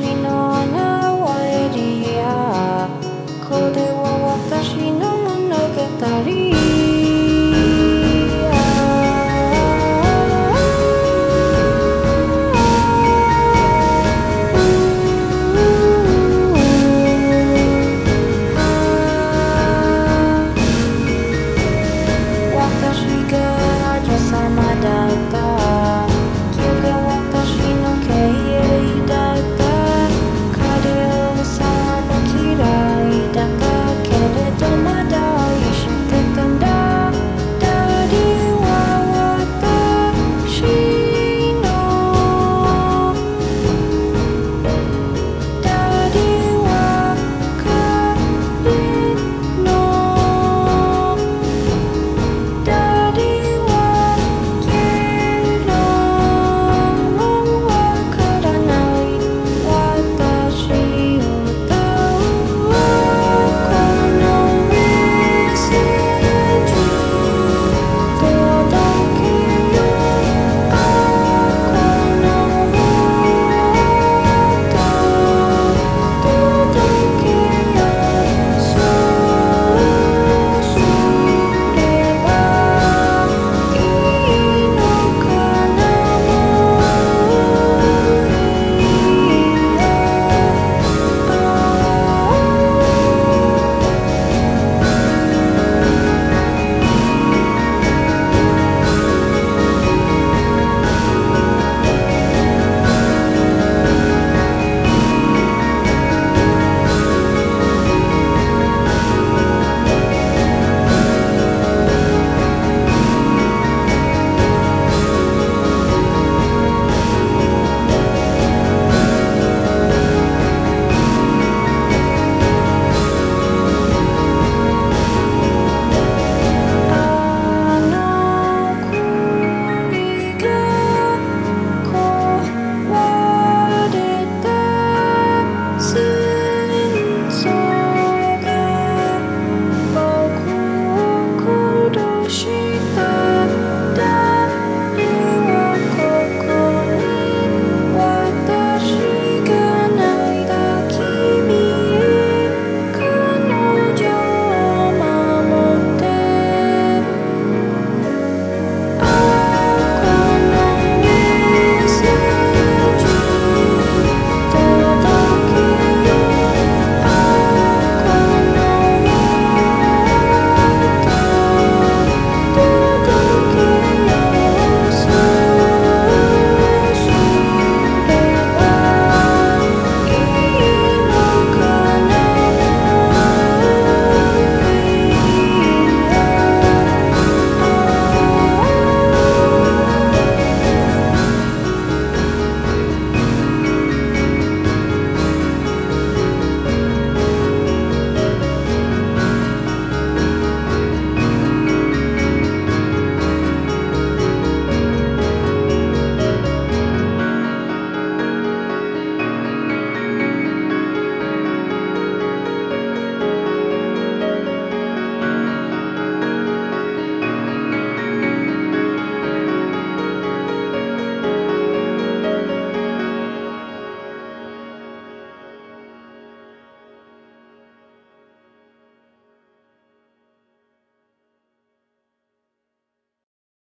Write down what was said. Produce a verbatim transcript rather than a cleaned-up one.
me no one else.